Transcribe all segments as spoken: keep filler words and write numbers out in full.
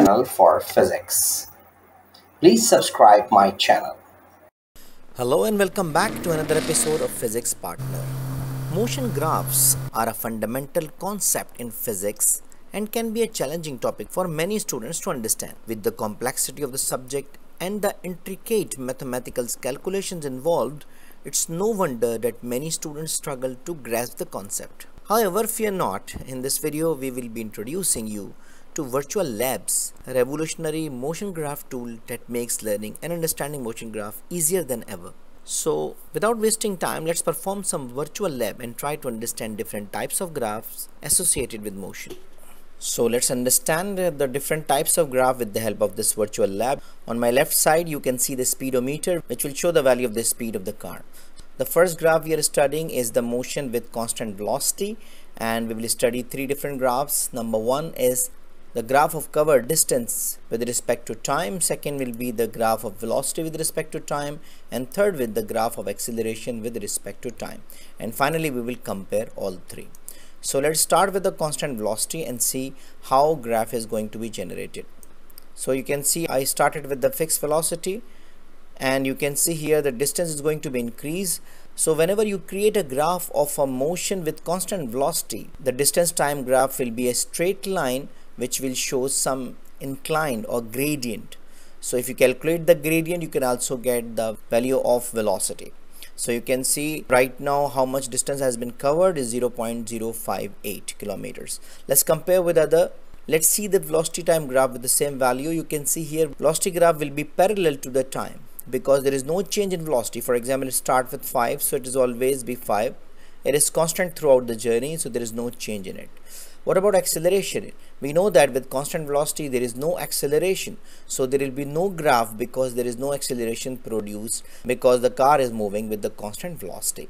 channel for physics. Please subscribe my channel. Hello and welcome back to another episode of Physics Partner. Motion graphs are a fundamental concept in physics and can be a challenging topic for many students to understand. With the complexity of the subject and the intricate mathematical calculations involved, it's no wonder that many students struggle to grasp the concept. However, fear not, in this video we will be introducing you to Virtual Labs, a revolutionary motion graph tool that makes learning and understanding motion graph easier than ever. So without wasting time, let's perform some virtual lab and try to understand different types of graphs associated with motion. So let's understand the different types of graph with the help of this virtual lab. On my left side you can see the speedometer, which will show the value of the speed of the car. The first graph we are studying is the motion with constant velocity, and we will study three different graphs. Number one is the graph of covered distance with respect to time, second will be the graph of velocity with respect to time, and third with the graph of acceleration with respect to time, and finally we will compare all three. So let's start with the constant velocity and see how graph is going to be generated. So you can see I started with the fixed velocity, and you can see here the distance is going to be increased. So whenever you create a graph of a motion with constant velocity, the distance time graph will be a straight line which will show some inclined or gradient. So if you calculate the gradient, you can also get the value of velocity. So you can see right now how much distance has been covered is zero point zero five eight kilometers. Let's compare with other. Let's see the velocity time graph with the same value. You can see here velocity graph will be parallel to the time because there is no change in velocity. For example, it starts with five, so it is always be five. It is constant throughout the journey, so there is no change in it. What about acceleration? We know that with constant velocity there is no acceleration, so there will be no graph because there is no acceleration produced because the car is moving with the constant velocity.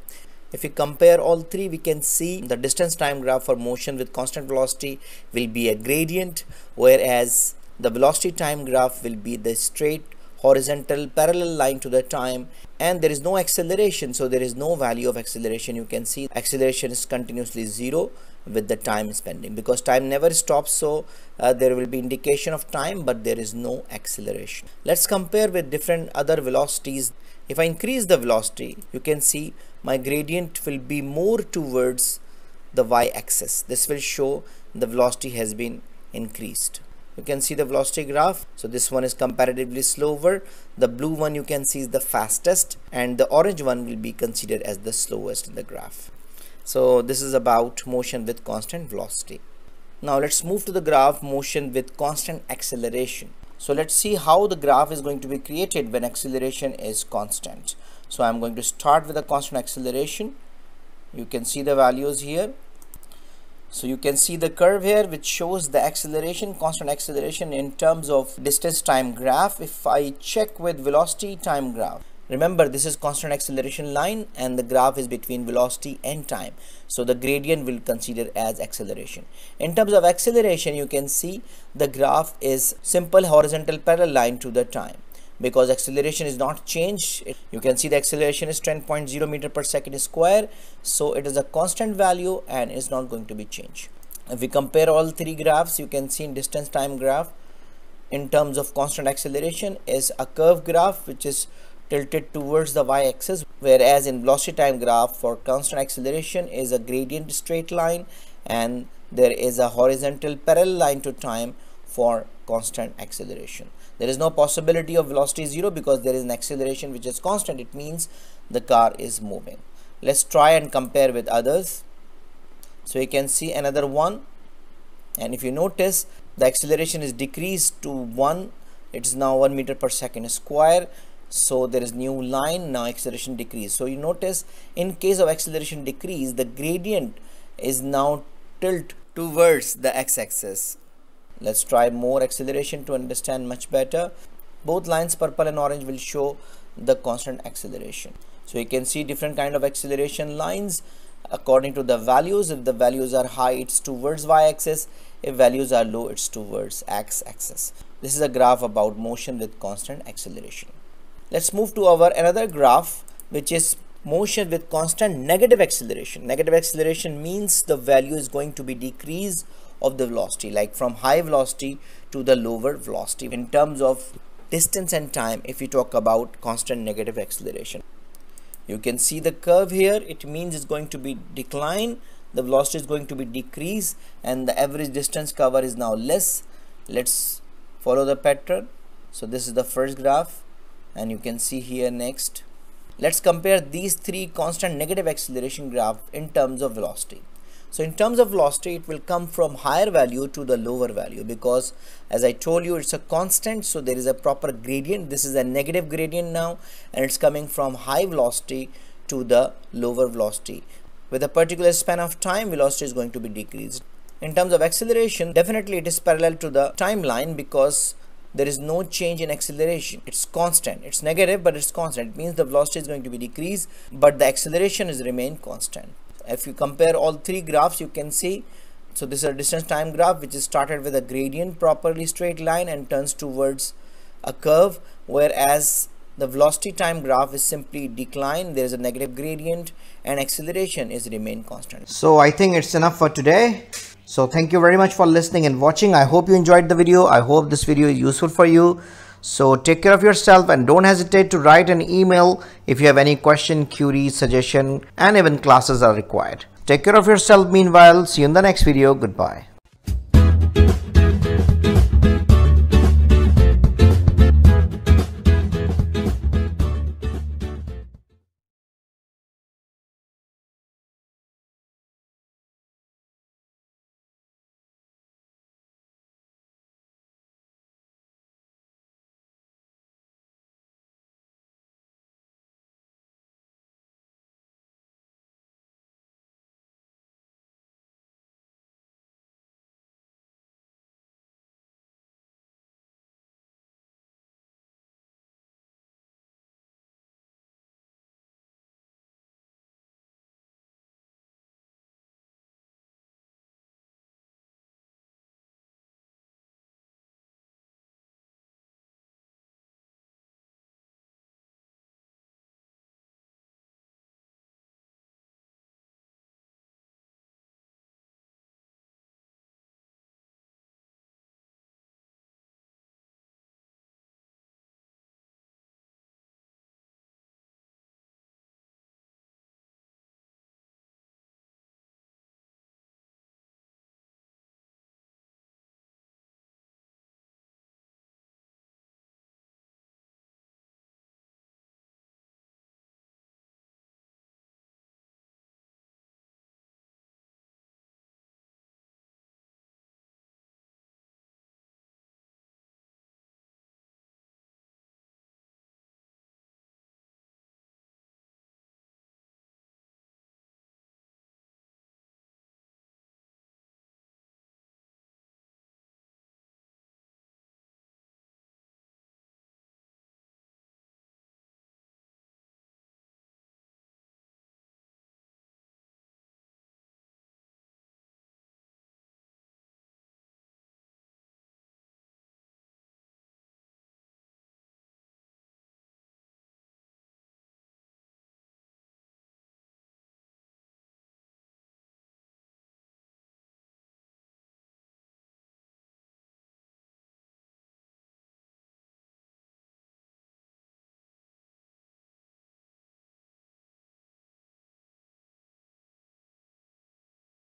If we compare all three, we can see the distance time graph for motion with constant velocity will be a gradient, whereas the velocity time graph will be the straight horizontal parallel line to the time, and there is no acceleration, so there is no value of acceleration. You can see acceleration is continuously zero with the time spending because time never stops, so uh, there will be indication of time but there is no acceleration. Let's compare with different other velocities. If I increase the velocity, you can see my gradient will be more towards the y-axis. This will show the velocity has been increased. You can see the velocity graph. So this one is comparatively slower, the blue one you can see is the fastest, and the orange one will be considered as the slowest in the graph. So this is about motion with constant velocity. Now let's move to the graph motion with constant acceleration. So let's see how the graph is going to be created when acceleration is constant. So I'm going to start with a constant acceleration. You can see the values here. So you can see the curve here which shows the acceleration, constant acceleration in terms of distance time graph. If I check with velocity time graph, remember this is constant acceleration line and the graph is between velocity and time. So the gradient will consider as acceleration. In terms of acceleration, you can see the graph is simple horizontal parallel line to the time because acceleration is not changed. You can see the acceleration is ten point zero meter per second square, so it is a constant value and it's not going to be changed. If we compare all three graphs, you can see in distance time graph in terms of constant acceleration is a curve graph which is tilted towards the y-axis, whereas in velocity time graph for constant acceleration is a gradient straight line and there is a horizontal parallel line to time for constant acceleration. There is no possibility of velocity zero because there is an acceleration which is constant. It means the car is moving. Let's try and compare with others. So you can see another one, and if you notice the acceleration is decreased to one. It is now one meter per second square. So there is new line, now acceleration decrease. So you notice in case of acceleration decrease, the gradient is now tilted towards the x-axis. Let's try more acceleration to understand much better. Both lines purple and orange will show the constant acceleration. So you can see different kind of acceleration lines according to the values. If the values are high, it's towards y-axis. If values are low, it's towards x-axis. This is a graph about motion with constant acceleration. Let's move to our another graph which is motion with constant negative acceleration. Negative acceleration means the value is going to be decreased of the velocity, like from high velocity to the lower velocity. In terms of distance and time, if you talk about constant negative acceleration, you can see the curve here. It means it's going to be decline, the velocity is going to be decrease, and the average distance covered is now less. Let's follow the pattern. So this is the first graph, and you can see here next. Let's compare these three constant negative acceleration graph in terms of velocity. So in terms of velocity, it will come from higher value to the lower value, because as I told you, it's a constant, so there is a proper gradient. This is a negative gradient now, and it's coming from high velocity to the lower velocity. With a particular span of time, velocity is going to be decreased. In terms of acceleration, definitely it is parallel to the timeline, because there is no change in acceleration. It's constant. It's negative, but it's constant. It means the velocity is going to be decreased, but the acceleration is remain constant. If you compare all three graphs, you can see, so this is a distance time graph, which is started with a gradient, properly straight line, and turns towards a curve, whereas the velocity time graph is simply decline, there is a negative gradient, and acceleration is remain constant. So I think it's enough for today. So thank you very much for listening and watching. I hope you enjoyed the video. I hope this video is useful for you. So take care of yourself, and don't hesitate to write an email if you have any question, query, suggestion, and even classes are required. Take care of yourself meanwhile. See you in the next video. Goodbye.